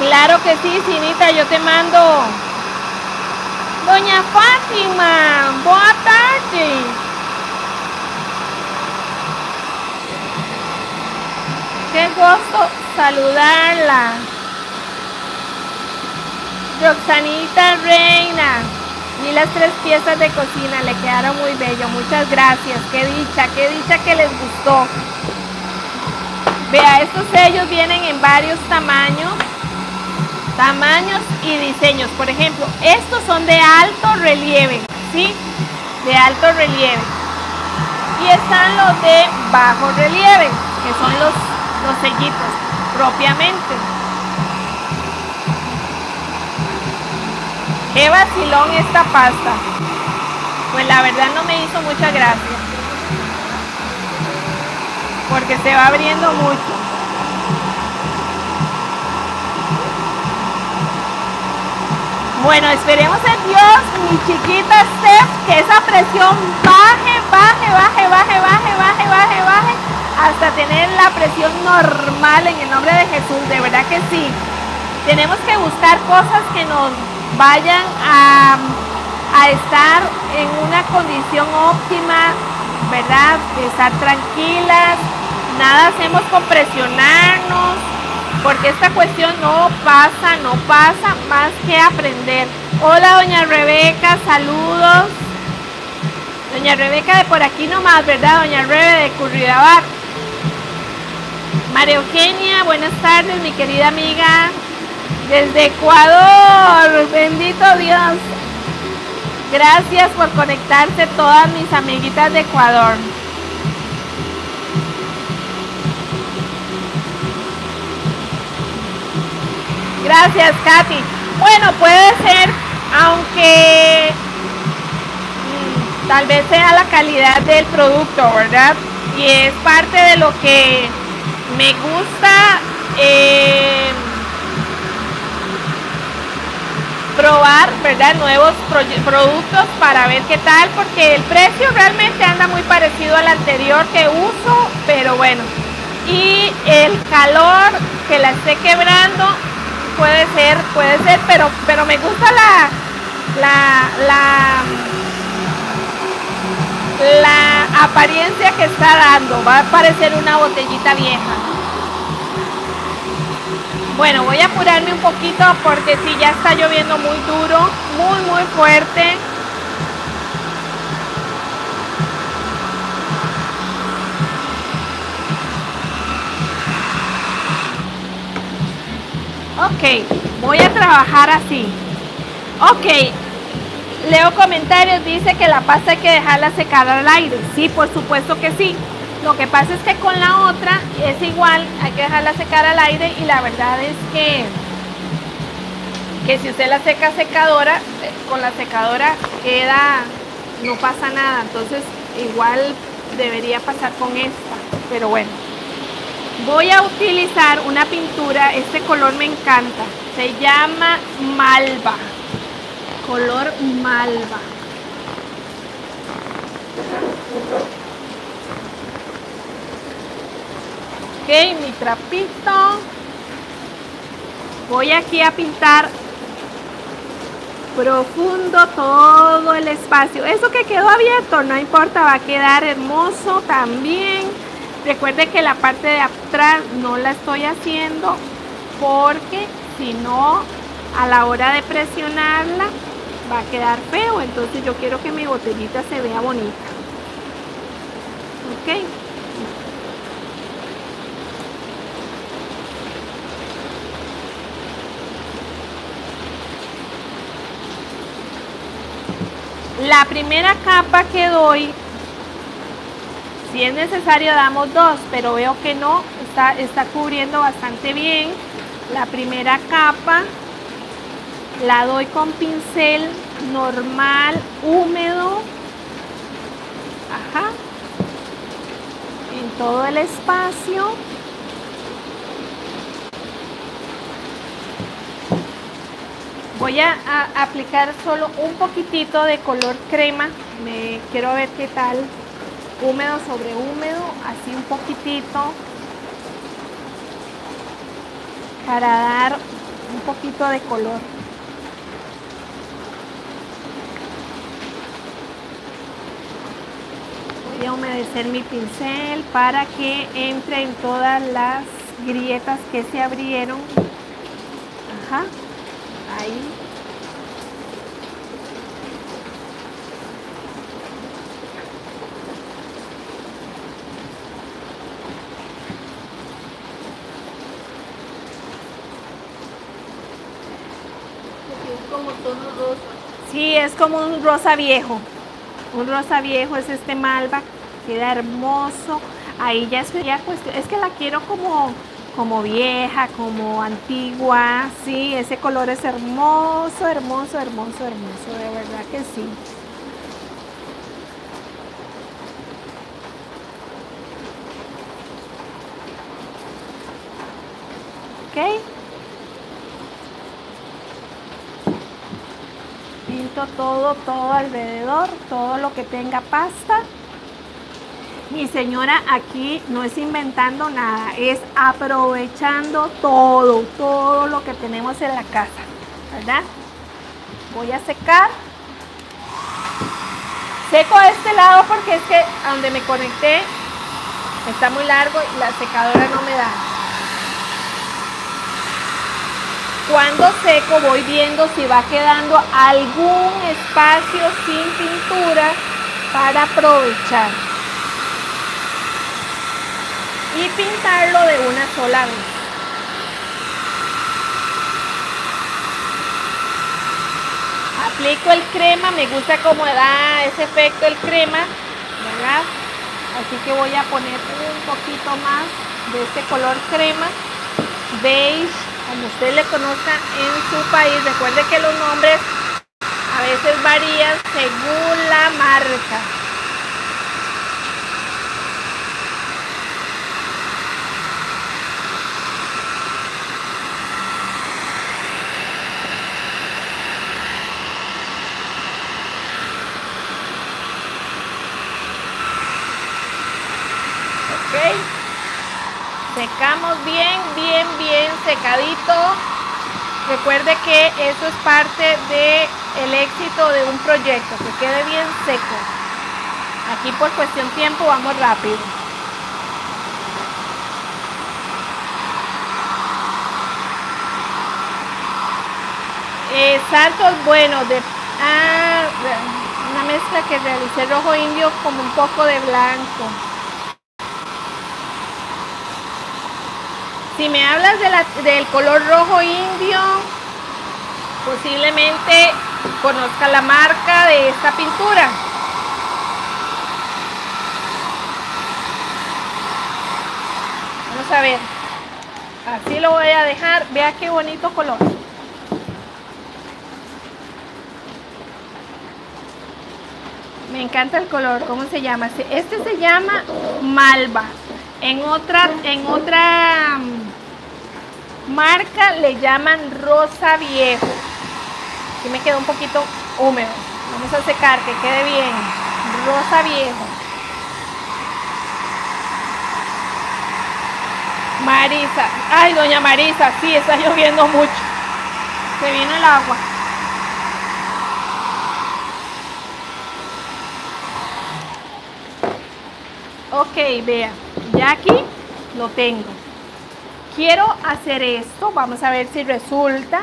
Claro que sí, Sinita, yo te mando. Doña Fátima, boa tarde. Qué gusto saludarla. Roxanita Reina, vi las tres piezas de cocina, le quedaron muy bello, muchas gracias, qué dicha, qué dicha que les gustó. Vea, estos sellos vienen en varios tamaños, tamaños y diseños. Por ejemplo, estos son de alto relieve, ¿sí? De alto relieve. Y están los de bajo relieve, que son los los sellitos propiamente. Qué vacilón esta pasta, pues la verdad no me hizo mucha gracia porque se va abriendo mucho. Bueno, esperemos en Dios, mi chiquita Estef, que esa presión baje, baje, baje, baje, baje, baje, baje, baje hasta tener la presión normal, en el nombre de Jesús, de verdad que sí. Tenemos que buscar cosas que nos vayan a, a estar en una condición óptima ¿verdad? Estar tranquilas, nada hacemos con presionarnos, porque esta cuestión no pasa, no pasa, más que aprender. Hola, doña Rebeca, saludos. Doña Rebeca de por aquí nomás, ¿verdad? Doña Rebe de Curridabat. María Eugenia, buenas tardes, mi querida amiga. Desde Ecuador, bendito Dios. Gracias por conectarse todas mis amiguitas de Ecuador. Gracias, Katy. Bueno, puede ser, aunque tal vez sea la calidad del producto, ¿verdad? Y es parte de lo que me gusta eh, probar, ¿verdad? Nuevos productos para ver qué tal, porque el precio realmente anda muy parecido al anterior que uso, pero bueno. Y el calor que la esté quebrando, puede ser, puede ser, pero, pero me gusta la... la, la la apariencia que está dando. Va a parecer una botellita vieja. Bueno, voy a apurarme un poquito porque si sí, ya está lloviendo muy duro, muy muy fuerte. Ok, voy a trabajar así. Ok. Leo comentarios, dice que la pasta hay que dejarla secar al aire. Sí, por supuesto que sí. Lo que pasa es que con la otra es igual, hay que dejarla secar al aire y la verdad es que que si usted la seca secadora, con la secadora queda, no pasa nada. Entonces igual debería pasar con esta, pero bueno. Voy a utilizar una pintura, este color me encanta, se llama Malva. Color malva. Ok, mi trapito. Voy aquí a pintar profundo todo el espacio. Eso que quedó abierto, no importa, va a quedar hermoso también. Recuerde que la parte de atrás no la estoy haciendo porque si no, a la hora de presionarla, va a quedar feo, entonces yo quiero que mi botellita se vea bonita. Ok. La primera capa que doy, si es necesario damos dos, pero veo que no, está, está cubriendo bastante bien. La primera capa la doy con pincel normal, húmedo, ajá, en todo el espacio. Voy a, a aplicar solo un poquitito de color crema, me quiero ver qué tal, húmedo sobre húmedo, así un poquitito, para dar un poquito de color. Voy a humedecer mi pincel para que entre en todas las grietas que se abrieron. Ajá, ahí. Es como tono rosa. Sí, es como un rosa viejo. Un rosa viejo es este malva, queda hermoso. Ahí ya es, ya cuestión, es que la quiero como, como vieja, como antigua, sí, ese color es hermoso, hermoso, hermoso, hermoso, de verdad que sí. Ok. Todo, todo alrededor, todo lo que tenga pasta. Mi señora aquí no es inventando nada, es aprovechando todo, todo lo que tenemos en la casa, ¿verdad? Voy a secar. Seco este lado porque es que a donde me conecté está muy largo y la secadora no me da. Cuando seco voy viendo si va quedando algún espacio sin pintura para aprovechar y pintarlo de una sola vez. Aplico el crema, me gusta cómo da ese efecto el crema, ¿verdad? Así que voy a poner un poquito más de este color crema, beige, como usted le conozca en su país. Recuerde que los nombres a veces varían según la marca. Secamos bien, bien, bien secadito. Recuerde que eso es parte del éxito de un proyecto, que quede bien seco. Aquí por cuestión de tiempo vamos rápido. Eh, Santos, bueno, de, ah, una mezcla que realicé rojo indio con un poco de blanco. Si me hablas de la, del color rojo indio, posiblemente conozca la marca de esta pintura. Vamos a ver, así lo voy a dejar, vea qué bonito color. Me encanta el color, ¿cómo se llama? Este se llama Malva. En otra, en otra marca le llaman rosa viejo. Aquí me quedó un poquito húmedo. Vamos a secar, que quede bien. Rosa viejo. Marisa. Ay, doña Marisa, sí, está lloviendo mucho. Se vino el agua. Ok, vea. Ya aquí lo tengo. Quiero hacer esto, vamos a ver si resulta.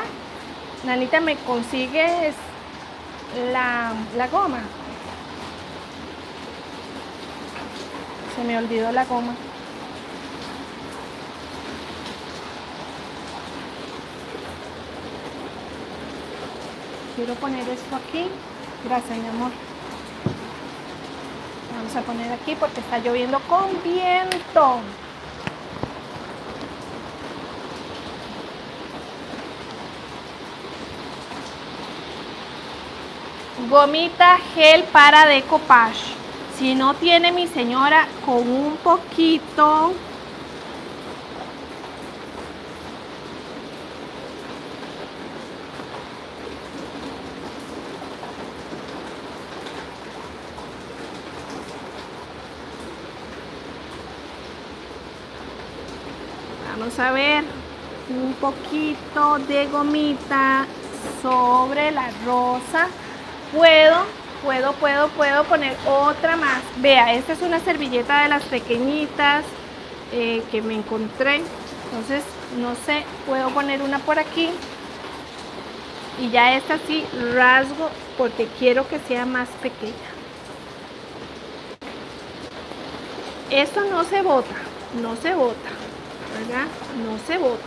Nanita, ¿me consigues la, la goma? Se me olvidó la goma. Quiero poner esto aquí. Gracias, mi amor. Vamos a poner aquí porque está lloviendo con viento. Gomita gel para decoupage. Si no tiene mi señora, con un poquito vamos a ver, un poquito de gomita sobre la rosa. Puedo, puedo, puedo, puedo poner otra más. Vea, esta es una servilleta de las pequeñitas eh, que me encontré. Entonces, no sé, puedo poner una por aquí. Y ya esta sí rasgo porque quiero que sea más pequeña. Esto no se bota, no se bota, ¿verdad? No se bota.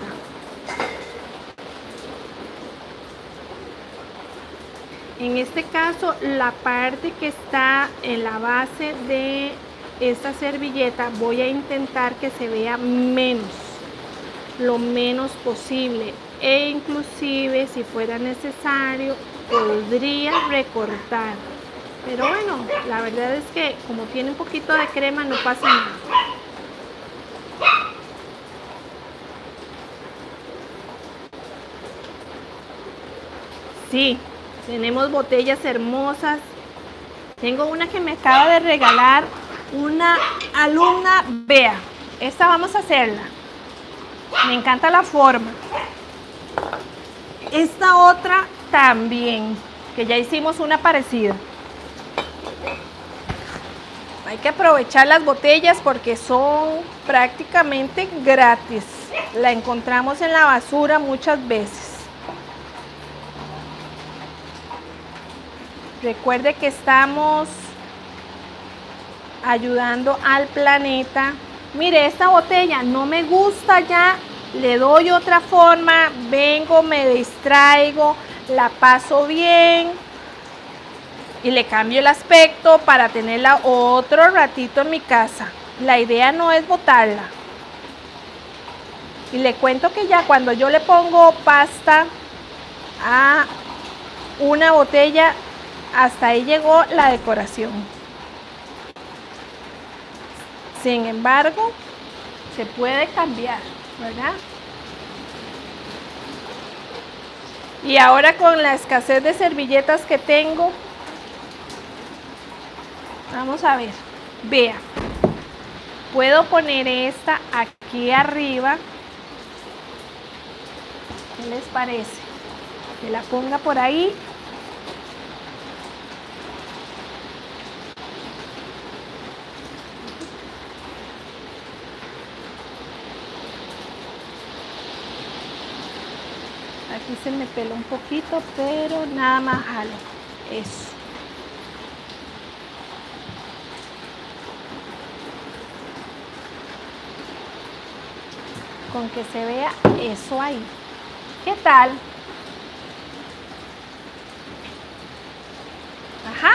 En este caso, la parte que está en la base de esta servilleta, voy a intentar que se vea menos, lo menos posible. E inclusive, si fuera necesario, podría recortar. Pero bueno, la verdad es que como tiene un poquito de crema, no pasa nada. Sí. Tenemos botellas hermosas. Tengo una que me acaba de regalar una alumna. Vea, esta vamos a hacerla. Me encanta la forma. Esta otra también, que ya hicimos una parecida. Hay que aprovechar las botellas porque son prácticamente gratis. La encontramos en la basura muchas veces. Recuerde que estamos ayudando al planeta. Mire, esta botella no me gusta ya, le doy otra forma, vengo, me distraigo, la paso bien y le cambio el aspecto para tenerla otro ratito en mi casa. La idea no es botarla. Y le cuento que ya cuando yo le pongo pasta a una botella, hasta ahí llegó la decoración. Sin embargo, se puede cambiar, ¿verdad? Y ahora con la escasez de servilletas que tengo, vamos a ver, vea, puedo poner esta aquí arriba. ¿Qué les parece? Que la ponga por ahí. Aquí se me peló un poquito, pero nada más jalo. Eso. Con que se vea eso ahí. ¿Qué tal? Ajá.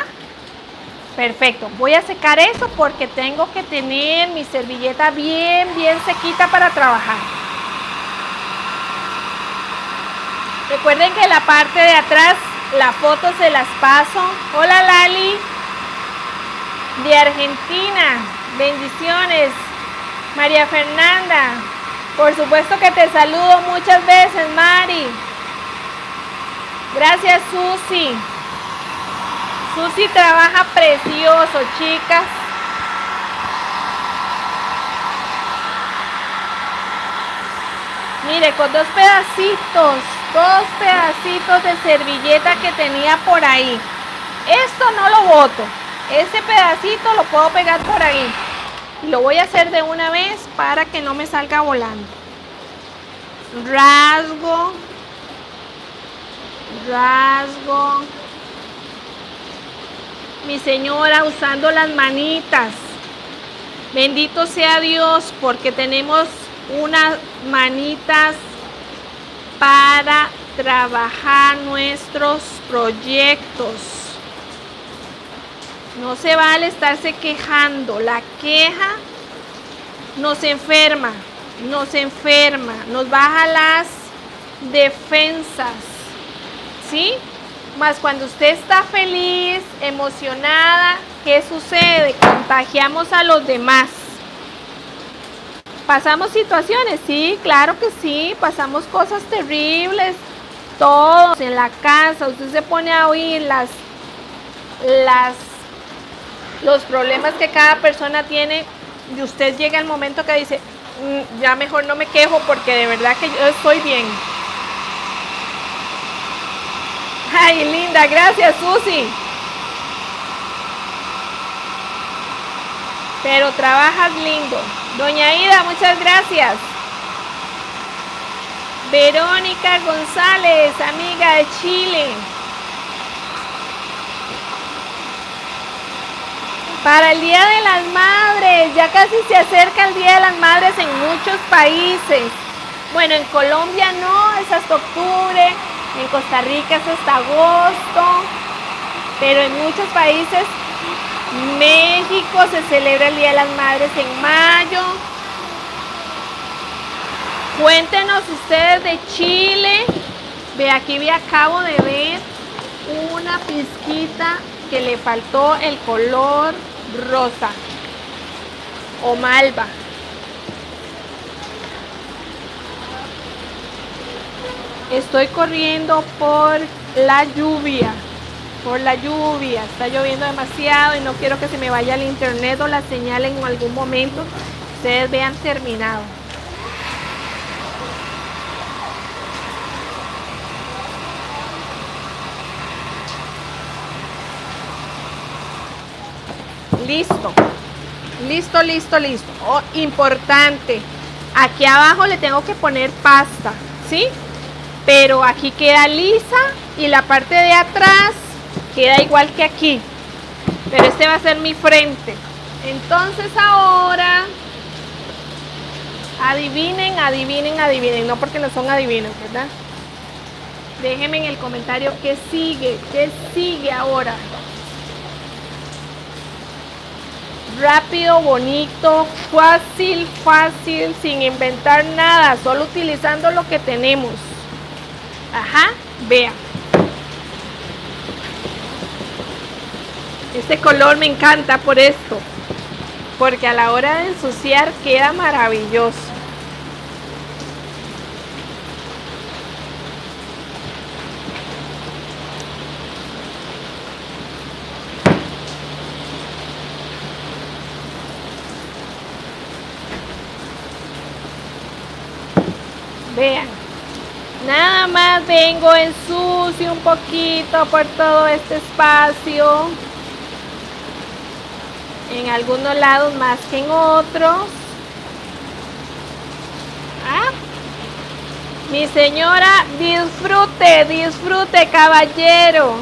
Perfecto. Voy a secar eso porque tengo que tener mi servilleta bien, bien sequita para trabajar. Recuerden que la parte de atrás, la foto se las paso. Hola Lali, de Argentina, bendiciones. María Fernanda, por supuesto que te saludo muchas veces, Mari. Gracias Susi. Susi trabaja precioso, chicas. Mire, con dos pedacitos, dos pedacitos de servilleta que tenía por ahí. Esto no lo boto. Este pedacito lo puedo pegar por ahí. Y lo voy a hacer de una vez para que no me salga volando. Rasgo. Rasgo. Mi señora usando las manitas. Bendito sea Dios porque tenemos unas manitas para trabajar nuestros proyectos. No se vale estarse quejando. La queja nos enferma, nos enferma, nos baja las defensas, ¿sí? Más cuando usted está feliz, emocionada, ¿qué sucede? Contagiamos a los demás. Pasamos situaciones, sí, claro que sí, pasamos cosas terribles, todos en la casa. Usted se pone a oír las, las, los problemas que cada persona tiene y usted llega al momento que dice, mmm, ya mejor no me quejo porque de verdad que yo estoy bien. Ay, linda, gracias Susi. Pero trabajas lindo. Doña Ida, muchas gracias. Verónica González, amiga de Chile. Para el Día de las Madres, ya casi se acerca el Día de las Madres en muchos países. Bueno, en Colombia no, es hasta octubre, en Costa Rica es hasta agosto, pero en muchos países. México se celebra el Día de las Madres en mayo. Cuéntenos ustedes de Chile. Ve, aquí vi, acabo de ver una pizquita que le faltó el color rosa o malva. Estoy corriendo por la lluvia. Por la lluvia, está lloviendo demasiado y no quiero que se me vaya el internet o la señal en algún momento. Ustedes vean terminado. Listo. Listo, listo, listo. Oh, importante. Aquí abajo le tengo que poner pasta, ¿sí? Pero aquí queda lisa y la parte de atrás queda igual que aquí. Pero este va a ser mi frente. Entonces ahora, adivinen, adivinen, adivinen. No porque no son adivinos, ¿verdad? Déjenme en el comentario qué sigue, qué sigue ahora. Rápido, bonito, fácil, fácil, sin inventar nada, solo utilizando lo que tenemos. Ajá, vean. Este color me encanta por esto, porque a la hora de ensuciar queda maravilloso. Vean, nada más vengo, ensucio un poquito por todo este espacio, en algunos lados más que en otros. ¿Ah? Mi señora, disfrute, disfrute, caballero,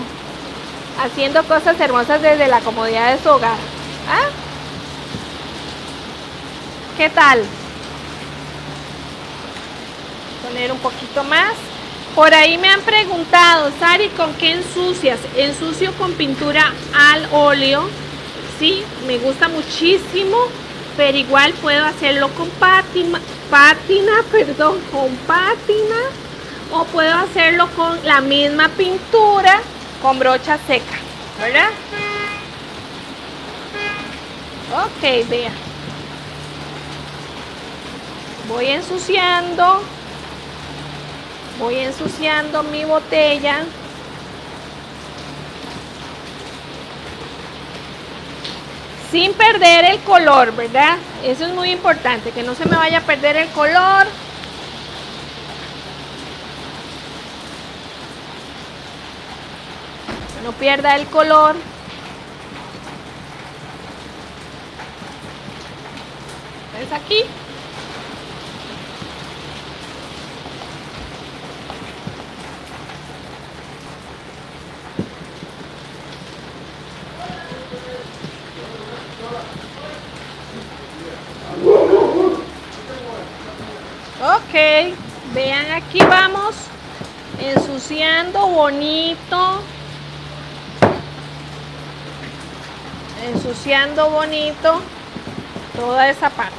haciendo cosas hermosas desde la comodidad de su hogar. ¿Ah? ¿Qué tal? Poner un poquito más. Por ahí me han preguntado, Sari, ¿con qué ensucias? Ensucio con pintura al óleo, sí, me gusta muchísimo, pero igual puedo hacerlo con pátina, pátina, perdón, con pátina, o puedo hacerlo con la misma pintura, con brocha seca, ¿verdad? Ok, vean. Voy ensuciando. Voy ensuciando mi botella. Sin perder el color, ¿verdad? Eso es muy importante, que no se me vaya a perder el color. No pierda el color. ¿Ves aquí? Ok, vean, aquí vamos ensuciando bonito, ensuciando bonito toda esa parte.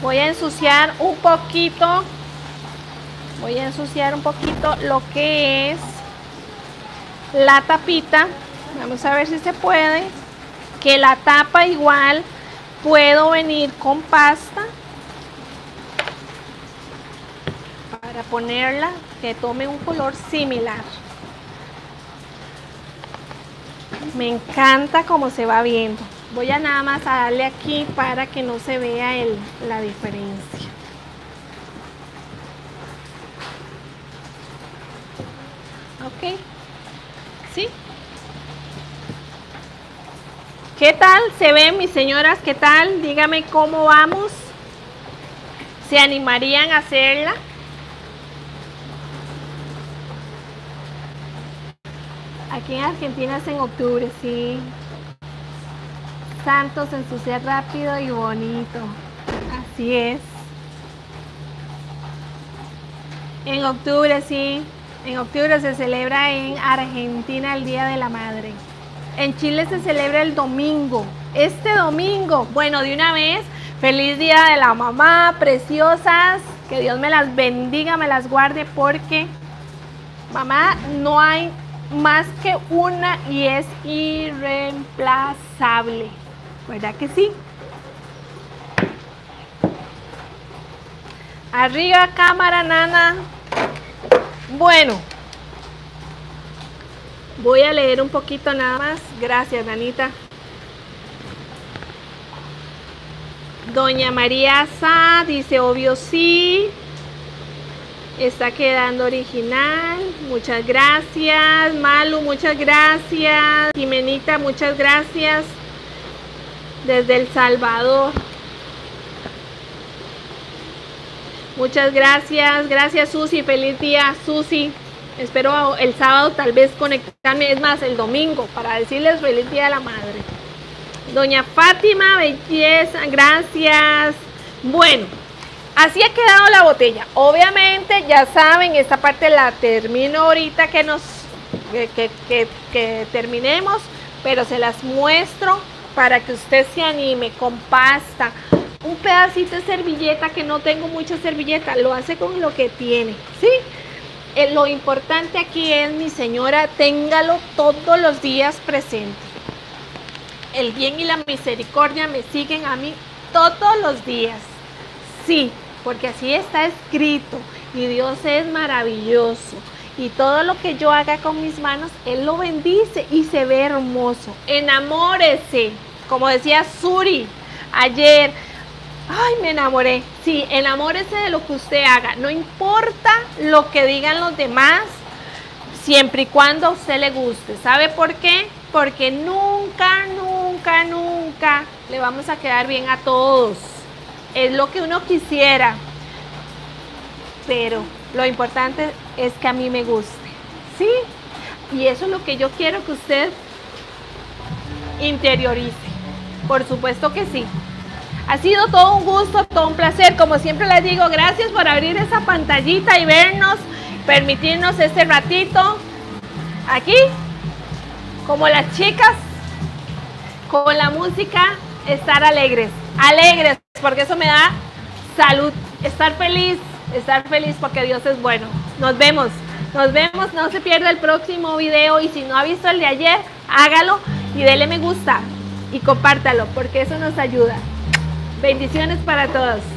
Voy a ensuciar un poquito, voy a ensuciar un poquito lo que es la tapita. Vamos a ver si se puede, que la tapa igual. Puedo venir con pasta para ponerla que tome un color similar. Me encanta cómo se va viendo. Voy a nada más a darle aquí para que no se vea el, la diferencia. Ok, sí. ¿Qué tal se ven, mis señoras? ¿Qué tal? Dígame cómo vamos. ¿Se animarían a hacerla? Aquí en Argentina es en octubre, sí. Santos, ensucia rápido y bonito. Así es. En octubre, sí. En octubre se celebra en Argentina el Día de la Madre. En Chile se celebra el domingo, este domingo. Bueno, de una vez, feliz día de la mamá, preciosas. Que Dios me las bendiga, me las guarde, porque mamá no hay más que una y es irreemplazable. ¿Verdad que sí? Arriba cámara, nana. Bueno. Voy a leer un poquito nada más. Gracias, Nanita. Doña María Sa dice, obvio sí. Está quedando original. Muchas gracias. Malu, muchas gracias. Jimenita, muchas gracias. Desde El Salvador. Muchas gracias. Gracias, Susi. Feliz día, Susi. Espero el sábado tal vez conectarme. Es más, el domingo. Para decirles feliz día de la madre. Doña Fátima, belleza. Gracias. Bueno. Así ha quedado la botella. Obviamente, ya saben, esta parte la termino ahorita que nos que, que, que, que terminemos, pero se las muestro para que usted se anime con pasta. Un pedacito de servilleta, que no tengo mucha servilleta, lo hace con lo que tiene, ¿sí? Eh, lo importante aquí es, mi señora, téngalo todos los días presente. El bien y la misericordia me siguen a mí todos los días, sí. Porque así está escrito y Dios es maravilloso. Y todo lo que yo haga con mis manos, Él lo bendice y se ve hermoso. Enamórese, como decía Suri ayer. Ay, me enamoré. Sí, enamórese de lo que usted haga. No importa lo que digan los demás, siempre y cuando a usted le guste. ¿Sabe por qué? Porque nunca, nunca, nunca le vamos a quedar bien a todos. Es lo que uno quisiera, pero lo importante es que a mí me guste, ¿sí? Y eso es lo que yo quiero que usted interiorice, por supuesto que sí. Ha sido todo un gusto, todo un placer, como siempre les digo, gracias por abrir esa pantallita y vernos, permitirnos este ratito, aquí, como las chicas, con la música, estar alegres, alegres. Porque eso me da salud, estar feliz, estar feliz porque Dios es bueno. Nos vemos, nos vemos, no se pierda el próximo video y si no ha visto el de ayer, hágalo y dele me gusta y compártalo porque eso nos ayuda. Bendiciones para todos.